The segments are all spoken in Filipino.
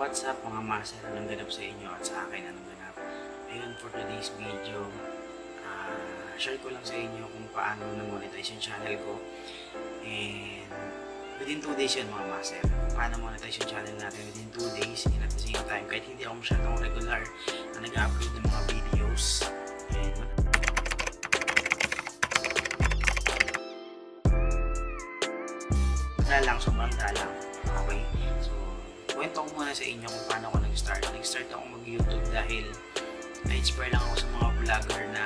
What's up mga master? Anong ganap sa inyo at sa akin? Anong ganap? Ayun, for today's video, share ko lang sa inyo kung paano na-monetize yung channel ko. And within 2 days yun mga master. Paano monetize yung channel natin within 2 days and at the same time. Kahit hindi ako masyadong regular na nag-upload ng mga videos. And sobrang dalang. Okay? So, kwento ko muna sa inyo kung paano ako nag-start. Nag-start ako mag-YouTube dahil na-inspire lang ako sa mga vlogger na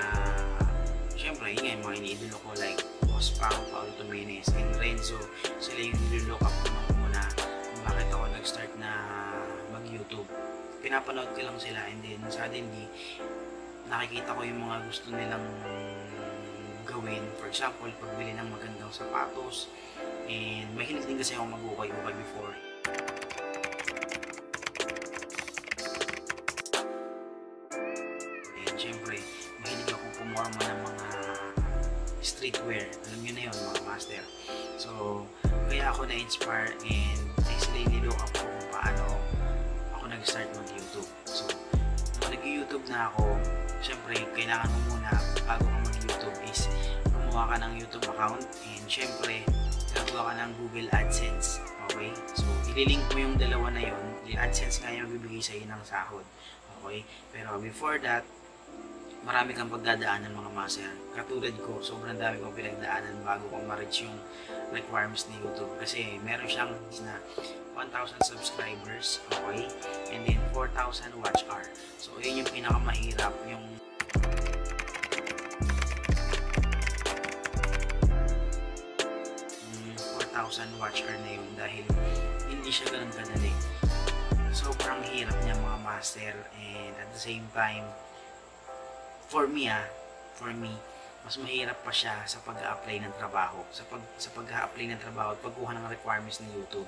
syempre, yun nga mga iniidolo ko like Boss Pao, Paul to Venice, and Renzo. Sila yung nilulok ako nung muna kung bakit ako nag-start na mag-YouTube. Pinapanood ko lang sila and then suddenly nakikita ko yung mga gusto nilang gawin. For example, pagbili ng magandang sapatos. And mahilig din kasi ako mag-ukay-ukay before. And syempre, mahilig ako pumorma ng mga streetwear. Alam nyo na yun, mga master. So, kaya ako na-inspire and actually nilok ako kung paano ako nag-start mag-YouTube. So, nung nag-YouTube na ako, syempre, kailangan mo muna bago ka mag-YouTube is gumawa ka ng YouTube account and syempre, nagawa ka ng Google AdSense. Okay? So, ililink mo yung dalawa na yun. Yung AdSense nga yung bibigay sa'yo ng sahod. Okay? Pero before that, marami kang pagdadaanan mga master. Katulad ko, sobrang dami kong pinagdaanan bago kong ma-reach yung requirements ni YouTube. Kasi meron siyang na 1,000 subscribers. Okay? And then 4,000 watch hour. So, yun yung pinakamahirap. Yung watch hour na yun dahil hindi siya ganun kadali. Sobrang hirap niya mga master and at the same time for me mas mahirap pa siya sa pag-a-apply ng trabaho at pagkuha ng requirements ng YouTube.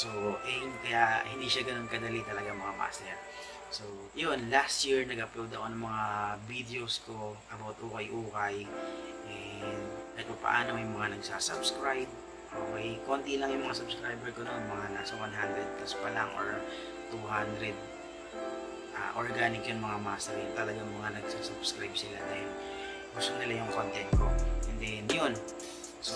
So kaya hindi siya ganun kadali talaga mga master. So yun, last year nag-upload ako ng mga videos ko about ukay-ukay and paano may mga nagsasubscribe. Okay, konti lang yung mga subscriber ko noon, mga nasa 100 plus pa lang or 200. Organic yun mga master, yun talagang mga nagsasubscribe sila dahil gusto nila yung content ko. And then yun, so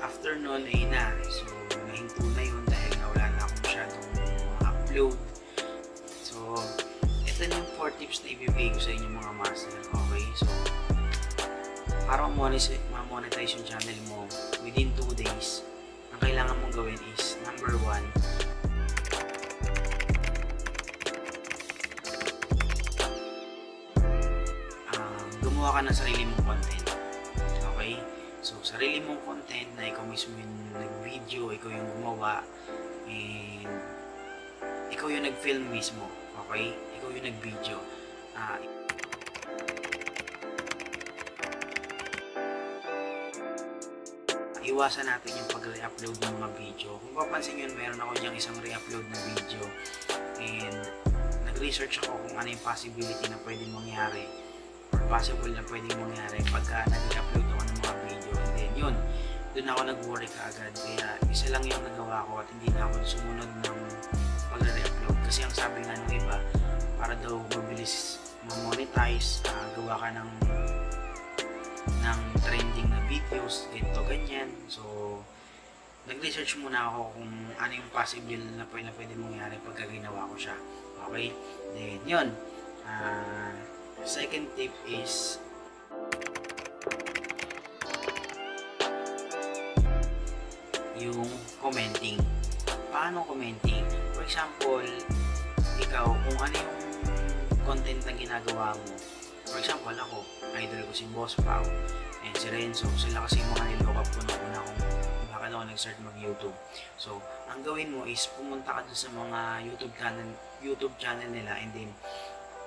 after noon ay na, so nahinto na yun dahil wala na akong masyadong upload. So ito yung 4 tips na ibibigay ko sa inyo mga master. Okay, so para ma-monetize yung channel mo within 2 days, ang kailangan mong gawin is number 1, gumawa ka ng sarili mong content. Okay? So, sarili mong content na ikaw mismo yung nag-video, ikaw yung gumawa, and ikaw yung nag-film mismo. Okay? Ikaw yung nag-video. Iwasan natin yung pag-re-upload ng mga video. Kung papansin nyo, meron ako dyang isang re-upload na video and nag-research ako kung ano yung possibility na pwedeng mangyari or possible na pwedeng mangyari pagka nag-re-upload ako ng mga video. And then yun, doon ako nag-worry kaagad kaya isa lang yung nagawa ko at hindi na ako sumunod ng pag-re-upload kasi ang sabi nga nung iba para daw mabilis ma-monetize, gawa ka ng trending na videos, ganito, ganyan. So, nag-research muna ako kung ano yung possible na pwede mangyari pagka ginawa ko siya. Okay? Then, yun. Second tip is yung commenting. Paano commenting? For example, ikaw, kung ano yung content na ginagawa mo. For example, ako, idol ko si Boss Pao and si Renzo. Sila kasi yung mga nilook up ko nung una kung bakit ako nag-start mag-YouTube. So, ang gawin mo is pumunta ka dun sa mga YouTube channel nila and then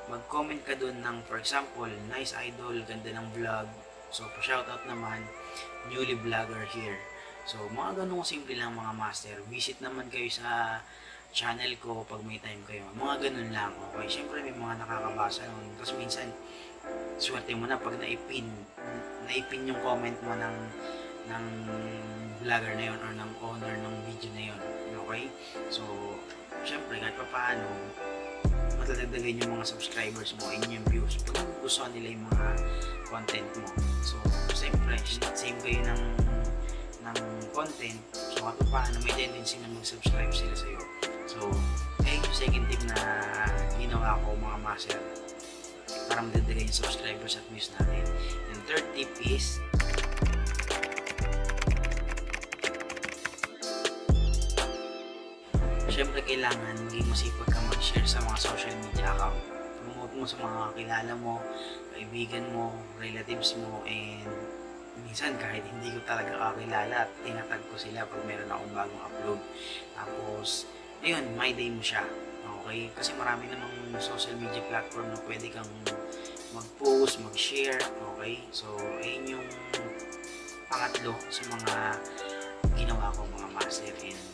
mag-comment ka dun ng, for example, nice idol, ganda ng vlog. So, pa-shoutout naman, newly vlogger here. So, mga ganun simple lang mga master. Visit naman kayo sa channel ko pag may time kayo. Mga ganun lang. Okay, syempre may mga nakakabasa nun. Tapos minsan, swerte mo na pag naipin yung comment mo ng vlogger na yun or ng owner ng video na yun. Okay? So, syempre or kahit paano matadagdagan yung mga subscribers mo and yung views pag gusto nila yung mga content mo. So siyempre same kayo ng content, so kahit paano may tendency na mag-subscribe sila sa'yo. So ayun yung second tip na ginawa ko mga master para madagdagan yung subscribers at views natin. And third tip is siyempre kailangan maging masipag ka mag-share sa mga social media account. Promote mo sa mga kilala mo, kaibigan mo, relatives mo, and minsan kahit hindi ko talaga kakilala at tinatag ko sila pag meron akong bagong upload. Tapos, ayun, my day mo siya. Okay? Kasi marami namang social media platform na pwede kang mag-post, mag-share. Okay? So, ayun yung pangatlo sa mga ginawa ko mga master. And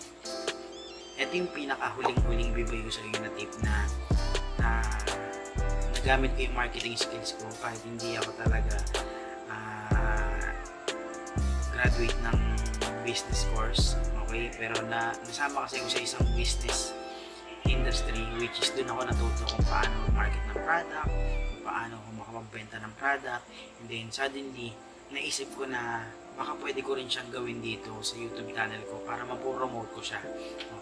ito yung pinakahuling-huling bibigay ko sa inyo na tip na nagamit ko yung marketing skills ko kahit hindi ako talaga graduate ng business course. Okay? Pero nasama kasi ko sa isang business industry which is doon ako natuto kung paano market ng product, kung paano ako makapagbenta ng product, and then suddenly naisip ko na baka pwede ko rin siyang gawin dito sa YouTube channel ko para ma-promote ko siya.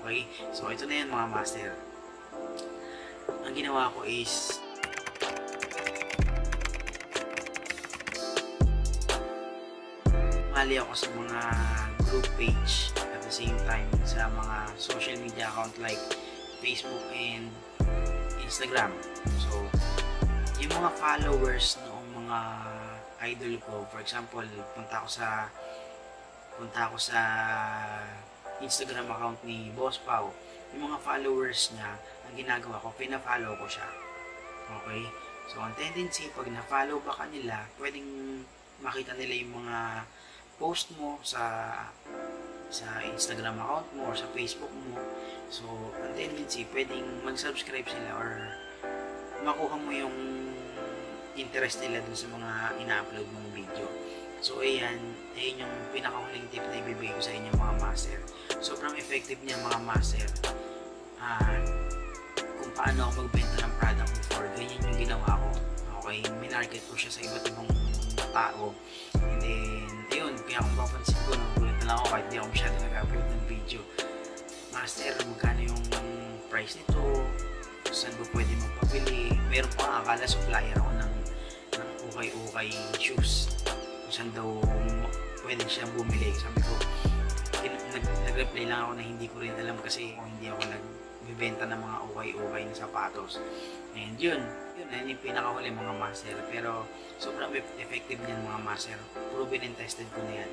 Okay? So, ito na yan mga master. Ang ginawa ko is mali ako sa mga group page at the same time sa mga social media account like Facebook and Instagram. So, yung mga followers noong mga idol ko, for example, punta ako sa Instagram account ni Boss Pao, yung mga followers niya, ang ginagawa ko, pina-follow ko siya. Okay? So, ang tendency, pag na-follow ba kanila, pwedeng makita nila yung mga post mo sa Instagram account mo or sa Facebook mo. So, ang tendency, pwedeng mag-subscribe sila or makuha mo yung interest nila dun sa mga ina-upload mong video. So, ayan yung pinakahuling tip na ibibigay ko sa inyo mga master. Sobrang effective niya mga master. Kung paano ako magbenta ng product before, ganyan yung ginawa ko. Okay, minarket ko siya sa iba't ibang tao. And then, ayun, kaya kung papansin ko, nagulat na lang ako kahit di ako masyado nag-upload ng video. Master, magkano yung price nito? Saan ba pwede magpapili? Meron pang akala supplier ako ng ukay-ukay shoes. Kung saan daw pwede siyang bumili. Sabi ko, nag-reply lang ako na hindi ko rin alam kasi kung hindi ako nagbibenta ng mga ukay-ukay na sapatos. And yun yung pinakahuli mga master. Pero sobrang effective niyan mga master. Proven and tested ko na yan.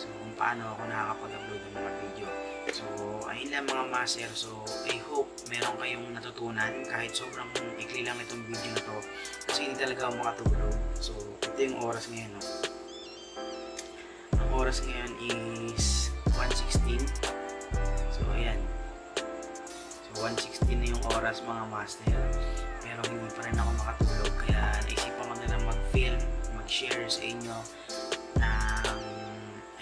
So kung paano ako nakakapag-upload ng mga video. So, ayun lang mga master. So, I hope meron kayong natutunan kahit sobrang ikli lang itong video na to kasi hindi talaga ako makatulog. So, ito yung oras ngayon. No? Ang oras ngayon is 1:16. So, ayan. So, 1:16 na yung oras mga master. Pero hindi pa rin ako makatulog kaya naisipan ko na lang mag-film, mag-share sa inyo ng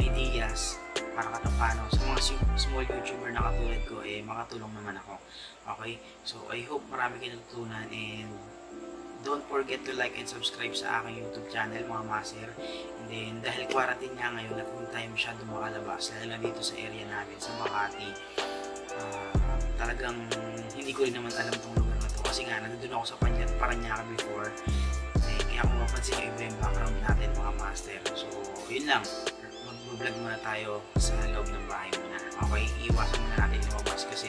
ideas para katapano sa mga small YouTuber na katulad ko, makatulong naman ako. Okay? So, I hope marami kayo natutunan, and don't forget to like and subscribe sa aking YouTube channel, mga master. And then, dahil quarantine nga ngayon at hindi tayo masyadong makalabas, lalo na dito sa area namin, sa Makati, talagang hindi ko rin naman alam tong lugar na to. Kasi nga, nandun ako sa Paranaque before. Kaya kung mapansin yung iba yung background natin, mga master. So, yun lang. Vlog muna tayo sa loob ng bahay muna. Okay, iwasan muna natin lumabas kasi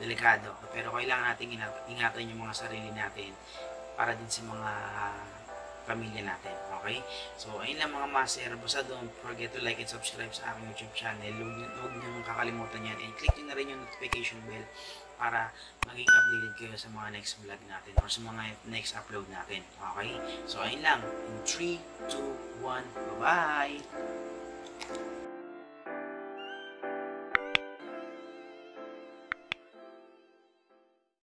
delikado. Pero kailangan natin ingatan yung mga sarili natin para din sa mga pamilya natin. Okay? So, ayun lang mga master. Basta don't forget to like and subscribe sa aking YouTube channel. Huwag niyong kakalimutan yan. And click nyo na rin yung notification bell para maging updated kayo sa mga next vlog natin or sa mga next upload natin. Okay? So, ayun lang. In 3, 2, 1. Bye-bye!